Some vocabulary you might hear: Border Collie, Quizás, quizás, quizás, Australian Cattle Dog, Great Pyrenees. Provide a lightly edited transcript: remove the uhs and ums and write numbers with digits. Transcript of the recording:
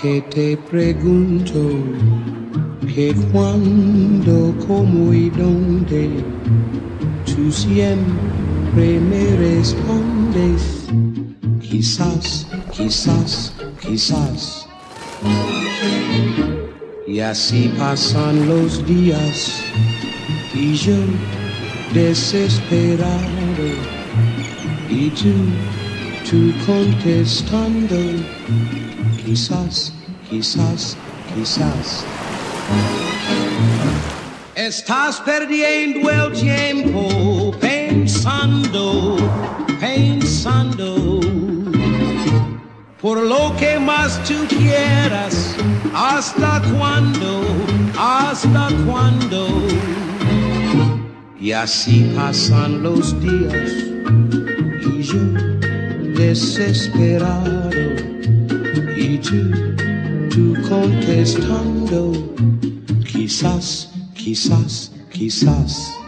que te pregunto que cuando, cómo y dónde, tú siempre me respondes. Quizás, quizás, quizás. Y así pasan los días y yo desesperado y tú contestando. Quizás, quizás, quizás. Estás perdiendo el tiempo pensando, pensando. Por lo que más tú quieras, hasta cuándo, hasta cuándo. Y así pasan los días y yo desesperado y tú contestando. Quizás, quizás, quizás.